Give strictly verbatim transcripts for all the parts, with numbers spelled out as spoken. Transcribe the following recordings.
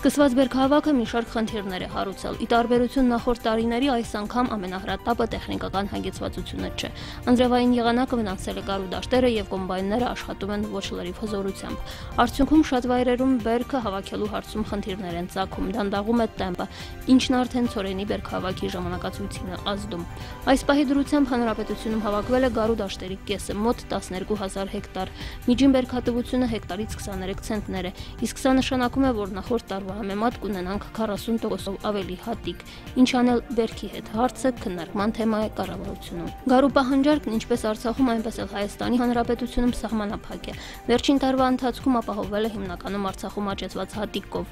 Սկսված բերքահավաքը մի շարք խնդիրներ է հարուցել։ Ի տարբերություն նախորդ տարիների այս անգամ ամենահրատապը տեխնիկական հանգեցվածությունը չէ։ Անձրևային եղանակը վնասել է կարուդաշտերը և կոմբայնները աշխատում են ոչ լրիվ հզորությամբ։ Արդյունքում շատ վայրերում բերքը հավաքելու հարցում խնդիրներ են ծագում, դանդաղում է տեմպը, ինչն արդեն ցորենի բերքահավաքի ժամանակացույցին է ազդում։ Այս պահի դրությամբ հանրապետությունում հավաքվել է կարուդաշտերի կեսը՝ մոտ տասներկու հազար հեկտար։ Միջին բերքատվությունը հեկտարից քսաներեք ցենտներ է, իսկ սա նշանակում է, որ նախորդ տարվա համեմատ կունենանք քառասուն տոկոսով ավելի հատիկ, ինչ անել բերքի հետ հարցը քննարկման թեմա է կառավարությունում։ Գարու պահանջարկն ինչպես Արցախում, այնպես էլ Հայաստանի Հանրապետությունում սահմանափակ է։ Վերջին տարվա ընթացքում ապահովվել է հիմնականում Արցախում աճեցված հատիկով,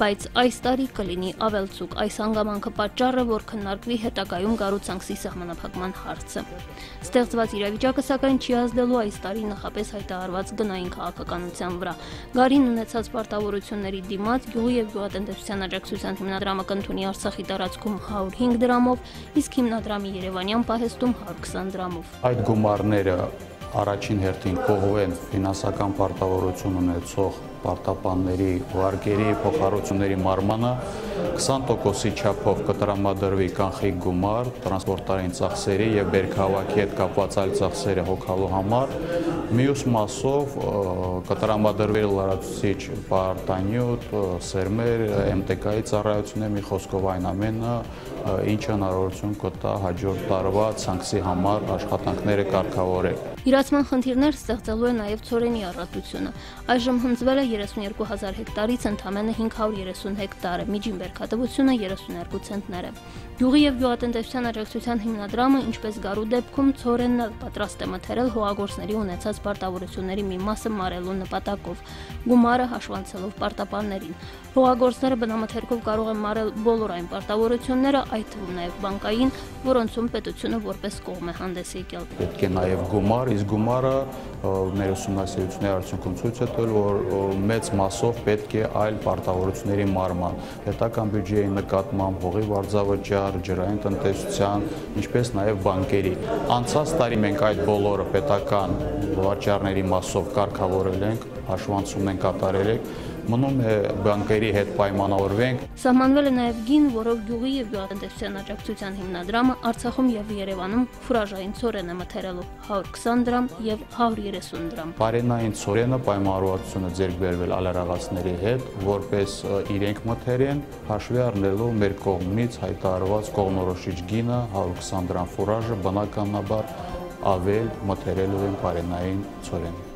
բայց այս տարի կլինի ավելցուկ։ Այս հանգամանքը պատճառը, որ քննարկվի հետագայում Գարու ցանքսի սահմանափակման հարցը։ Ստեղծված իրավիճակը սակայն չի ազդելու այս տարի նախապես հայտարարված գնային քաղաքականության վրա։ Գարին ունեցած պարտավորությունների դիմաց գյուղի և գյուղատնտեսության աջակցության հիմնադրամը կընդունի Արցախի տարածքում հարյուր հինգ դրամով, իսկ հիմնադրամի երևանյան պահեստում հարյուր քսան դրամով։ Այդ գումարները առաջին հերթին կողմեն ֆինանսական պարտավորություն ունեցող պարտապանների վարկերի փոխառությունների մարմանը քսան տոկոսի չափով կտրամադրվի կանխիկ գումար տրանսպորտային ծախսերի և բերքահավաքի հետ կապված այլ ծախսերը հոգալու համար, մյուս մասով կտրամադրվի լրացուցիչ պարտանյութ, սերմեր, Մ Տ Կ-ի ծառայությունները, մի խոսքով այն ամենը, ինչը հնարավորություն կտա հաջորդ տարվա ցանքսի համար աշխատանքները կարգավորել։ Իրացման խնդիրներ ստեղծելու է նաև ցորենի առատությունը։ Այժմ հնձվել է երեսուներկու հազար հեկտարից ընդամենը հինգ հարյուր երեսուն հեկտարը, միջին բերքատվությունը երեսուներկու ցենտներ է։ Գյուղի և գյուղատնտեսության աջակցության հիմնադրամը, ինչպես Գարու դեպքում, ցորենը պատրաստ է մթերել հողագործների ունեցած պարտավորությունների մի մասը մարելու նպատակով, գումարը հաշվանցելով պարտապաններին։ Հողագործները բնամթերքով կարող են մարել բոլոր այն պարտավորությունները, այդ թվում նաև բանկային, որոնցում պետությունը որպես կողմ է հանդես եկել։ Պետք է նաև գումար, իսկ գումարը մեր ուսումնասիրությունների արդյունքում ցույց է տվել, որ մեծ մասով պետք է այլ պարտավորությունների մարման, պետական բյուջեի նկատմամբ, հողի վարձավճար, ջրային տնտեսության, ինչպես նաև բանկերի։ Անցած տարի մենք այդ բոլորը պետական վճարների մասով կարգավորել ենք, հաշվանցում ենք կատարել ենք, մնում է բանկերի հետ պայմանավորվենք։ Սահմանվել է նաև գին, որով գյուղի և գյուղատնտեսության աջակցության հիմնադրամը Արցախում և Երևանում ֆուրաժային ցորեն է մթերելու հարյուր քսան դրամ և հարյուր երեսուն դրամ։ Պարենային ցորենը պայմանավորվածությունը ձեռք բերվել ալարաղացների հետ, որպես իրենք մթերեն, հաշվի առնելով մեր կողմից հայտարարված կողմնորոշիչ գինը հարյուր քսան դրամ ֆուրաժը բնականաբար ավել մթերելու են պարենային ցորենը։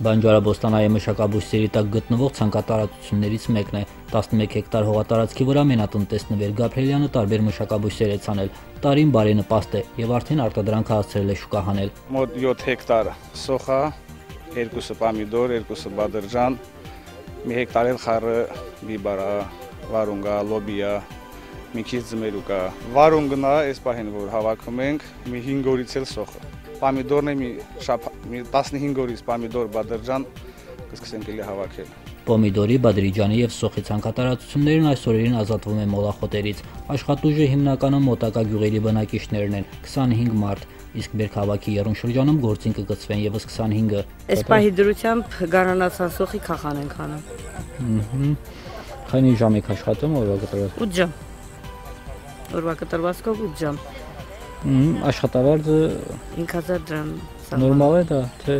Բանջարաբոստանայի մշակաբույսերի տակ գտնվող ցանկատարածություններից մեկն է։ տասնմեկ հեկտար հողատարածքի վրա մենատնտեսնվեր Գաբրելյանը տարբեր մշակաբույսեր է ցանել։ Տարին բարենպաստ է եւ արդեն արտադրանքը հասցրել է շուկա հանել։ Մոտ յոթ հեկտար սոխա, երկուսը պամիդոր, երկուսը բադրջան, մի հեկտար էլ խառը, բիբարա, վարունգա, լոբիա, մի քիչ ձմերուկա։ Վարունգն է, այս պահին որ հավաքում ենք, մի հինգ օրից էլ սոխա։ Պամիդորն է մի տասնհինգ օրից պամիդոր բադրջան կսկսենք էլի հավաքել։ Պոմիդորի, բադրիջանի և սոխի ցանկատարածություններն այս օրերին ազատվում են մոլախոտերից։ Աշխատուժը հիմնականում մոտակա գյուղերի բնակիչներն են՝ քսանհինգ մարդ, իսկ բերքահավաքի եռուն շրջանում գործին կգծվեն ևս քսանհինգը։ Այս պահի դրությամբ գարանացան սոխի քախան ենք անում։ Քանի ժամ եք աշխատում օրվա կտրվածքով։ Ուտ ժամ։ Օրվա կտրվածքով ուտ ժամ։ Աշխատավարձը հինգ հազար դրամ։ Նորմալ է դա, թե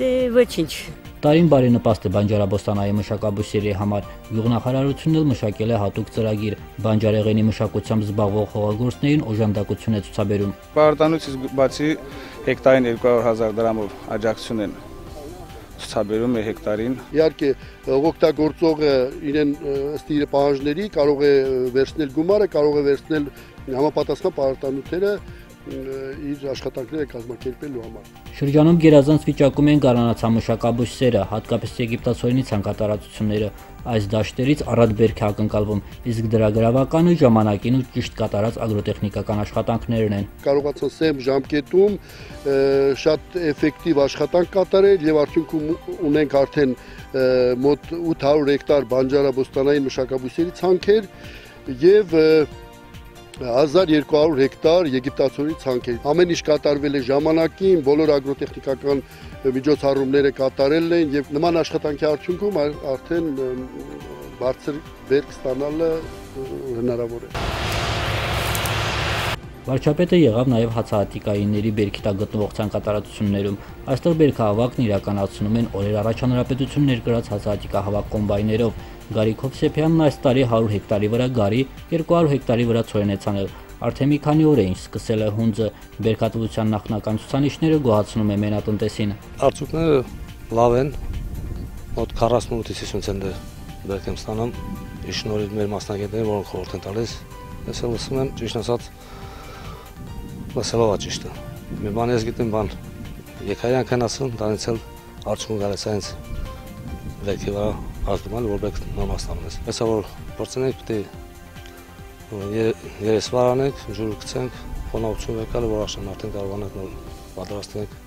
դե ոչինչ։ Տարին բարենպաստ է Բանջարաբոստանայի մշակաբույսերի համար։ Գյուղնախարարությունն էլ մշակել է հատուկ ծրագիր՝ բանջարեղենի մշակությամբ զբաղվող հողագործներին օժանդակություն է ցուցաբերում։ Պարտանյութից բացի հեկտարին երկու հարյուր հազար դրամով աջակցություն են ցուցաբերում է հեկտարին։ Իհարկե, օգտագործողը իրեն ըստ իր պահանջների կարող է վերցնել գումարը, կարող է վերցնել համապատասխան պարտանյութերը իր աշխատանքները կազմակերպելու համար։ Շրջանում գերազանց վիճակում են գարանացամշակաբույսերը, հատկապես եգիպտացորենի ցանկատարածությունները, այս դաշտերից առատ բերք է ակնկալվում, իսկ դրա գրավականը ժամանակին ու ճիշտ կատարած ագրոտեխնիկական աշխատանքներն են։ Կարողացան սեմ ժամկետում շատ էֆեկտիվ աշխատանք կատարել եւ արդյունքում ունենք արդեն մոտ ութ հարյուր հեկտար բանջարաբոստանային մշակաբույսերի ցանքեր եւ հազար երկու հարյուր հեկտար եգիպտացորենի ցանքեր։ Ամեն ինչ կատարվել է ժամանակին, բոլոր ագրոտեխնիկական միջոցառումները կատարել են եւ նման աշխատանքի արդյունքում արդեն բարձր բերք ստանալը հնարավոր է։ Վարչապետը եղավ նաև հացահատիկայինների բերքի տակ գտնվող ցանկատարածություններում։ Այստեղ բերքահավաքն իրականացնում են օրեր առաջ հանրապետություն ներկրած հացահատիկահավաք կոմբայներով։ Գարիկով Սեփյանն այս տարի հարյուր հեկտարի վրա գարի, երկու հարյուր հեկտարի վրա ցորեն է ցանել։ Արդեն մի քանի օր էին սկսել հունձը։ Բերքատվության նախնական ցուցանիշները գոհացնում են մենատնտեսին։ Արցունքները լավ են, մոտ քառասունութ հիսուն ցենտի բերք եմ ստանում, շնորհիվ մեր մասնագետներին, որոնք խորհուրդ են տալիս։ Ես էլ ասում եմ, ճիշտ ասած, Լսելով ճիշտը։ Մի բան ես գիտեմ, բան եկայրանքն ասում, դանիցել արդյունք գալիս այնց վերքի վրա ազդուման, որ բեք նամաստանես։ Հեսա որ բրցնենք, պիտի երես վարանենք, ջուր գցենք, խոնավություն եկալ, որ աշան արդեն կարողանանք պատրաստենք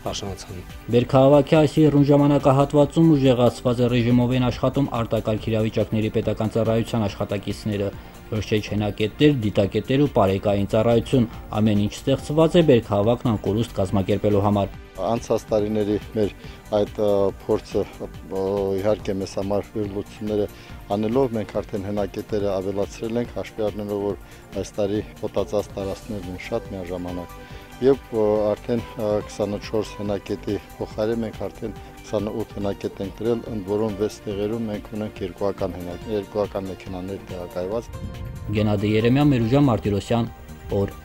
Աշանացան։ Բերքահավաքի այս հեռուն ժամանակահատվածում ուժեղացված ռեժիմով են աշխատում արտակարգ իրավիճակների պետական ծառայության աշխատակիցները, որոշիչ հենակետեր, դիտակետեր ու բարեկային ծառայություն, ամեն ինչ ստեղծված է բերքահավաքն անկորուստ կազմակերպելու համար։ Անցած տարիների մեր այդ փորձը իհարկե մեզ համար վերլուծությունները անելով մենք արդեն հենակետերը ավելացրել ենք, հաշվի առնելով որ այս տարի հոտածած տարածքներն են շատ միաժամանակ։ Եվ արդեն քսանուչորս հենակետի փոխարեն մենք արդեն քսանուութ հենակետ ենք դրել, ընդ որում վեց տեղերում մենք ունենք երկուական հենակետ, երկուական մեքենաներ տեղակայված։ Գենադի Երեմյան, Մերուժան Մարտիրոսյան, օր